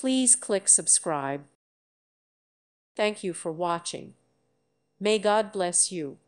Please click subscribe. Thank you for watching. May God bless you.